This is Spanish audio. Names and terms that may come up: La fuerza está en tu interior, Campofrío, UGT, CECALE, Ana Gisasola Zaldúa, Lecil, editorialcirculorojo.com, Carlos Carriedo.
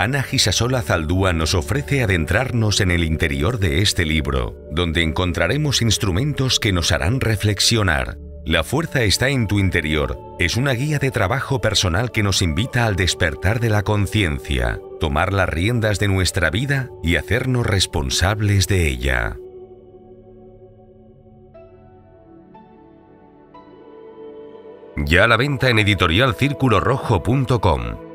Ana Gisasola Zaldúa nos ofrece adentrarnos en el interior de este libro, donde encontraremos instrumentos que nos harán reflexionar. La fuerza está en tu interior. Es una guía de trabajo personal que nos invita al despertar de la conciencia, tomar las riendas de nuestra vida y hacernos responsables de ella. Ya a la venta en editorialcirculorojo.com.